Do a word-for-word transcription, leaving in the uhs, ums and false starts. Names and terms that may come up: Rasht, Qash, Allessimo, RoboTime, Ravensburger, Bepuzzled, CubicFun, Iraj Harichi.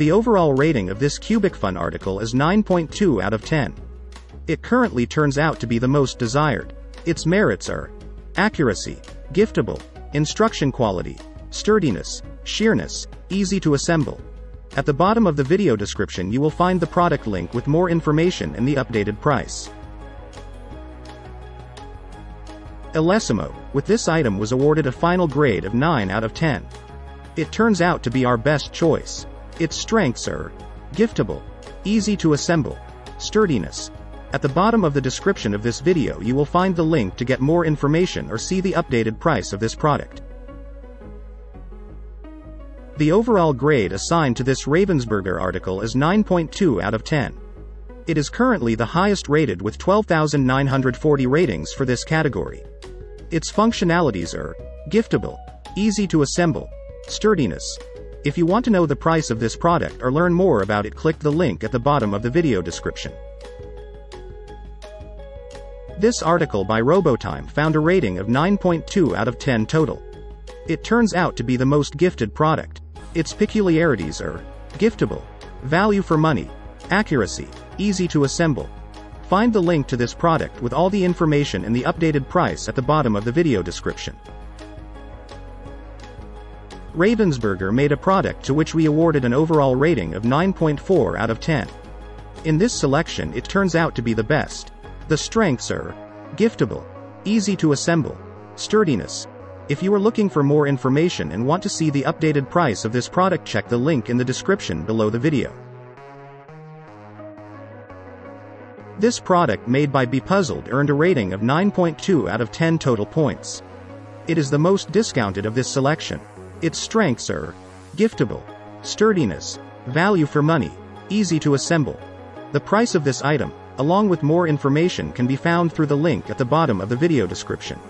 The overall rating of this CubicFun article is nine point two out of ten. It currently turns out to be the most desired. Its merits are accuracy, giftable, instruction quality, sturdiness, sheerness, easy to assemble. At the bottom of the video description you will find the product link with more information and the updated price. Allessimo, with this item was awarded a final grade of nine out of ten. It turns out to be our best choice. Its strengths are giftable, easy to assemble, sturdiness. At the bottom of the description of this video you will find the link to get more information or see the updated price of this product. The overall grade assigned to this Ravensburger article is nine point two out of ten. It is currently the highest rated with twelve thousand nine hundred forty ratings for this category. Its functionalities are giftable, easy to assemble, sturdiness. If you want to know the price of this product or learn more about it, click the link at the bottom of the video description. This article by RoboTime found a rating of nine point two out of ten total. It turns out to be the most gifted product. Its peculiarities are giftable, value for money, accuracy, easy to assemble. Find the link to this product with all the information and the updated price at the bottom of the video description. Ravensburger made a product to which we awarded an overall rating of nine point four out of ten. In this selection it turns out to be the best. The strengths are giftable, easy to assemble, sturdiness. If you are looking for more information and want to see the updated price of this product, check the link in the description below the video. This product made by Bepuzzled earned a rating of nine point two out of ten total points. It is the most discounted of this selection. Its strengths are giftable, sturdiness, value for money, easy to assemble. The price of this item, along with more information, can be found through the link at the bottom of the video description.